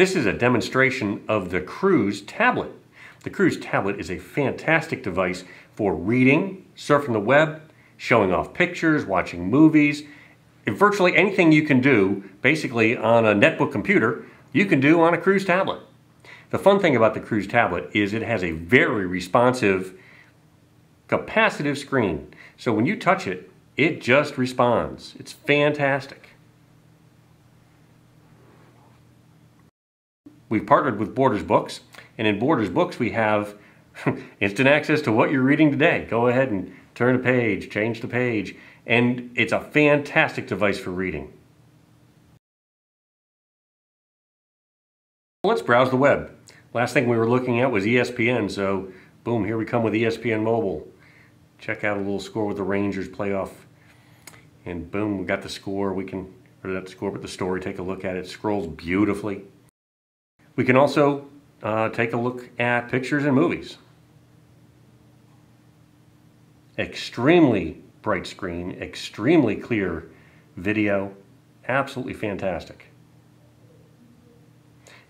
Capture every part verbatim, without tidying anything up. This is a demonstration of the Cruz tablet. The Cruz tablet is a fantastic device for reading, surfing the web, showing off pictures, watching movies, and virtually anything you can do basically on a netbook computer, you can do on a Cruz tablet. The fun thing about the Cruz tablet is it has a very responsive capacitive screen. So when you touch it, it just responds. It's fantastic. We've partnered with Borders Books, and in Borders Books we have instant access to what you're reading today. Go ahead and turn a page, change the page, and it's a fantastic device for reading. Let's browse the web. Last thing we were looking at was E S P N, so boom, here we come with E S P N Mobile. Check out a little score with the Rangers playoff, and boom, we got the score. We can, or not the score, but the story, take a look at it. It scrolls beautifully. We can also uh, take a look at pictures and movies. Extremely bright screen, extremely clear video, absolutely fantastic.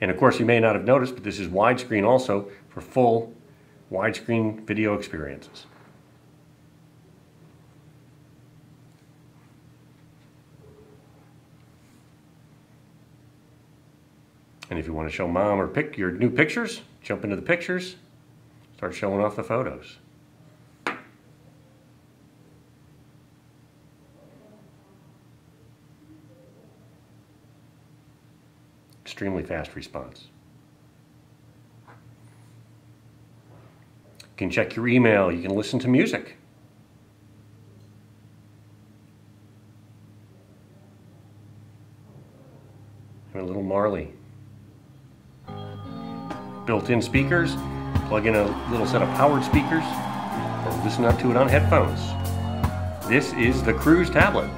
And of course, you may not have noticed, but this is widescreen also for full widescreen video experiences. And if you want to show mom or pick your new pictures, jump into the pictures, start showing off the photos. Extremely fast response. You can check your email, you can listen to music. And a little Marley. Built-in speakers, plug in a little set of powered speakers, or listen up to it on headphones. This is the Cruz tablet.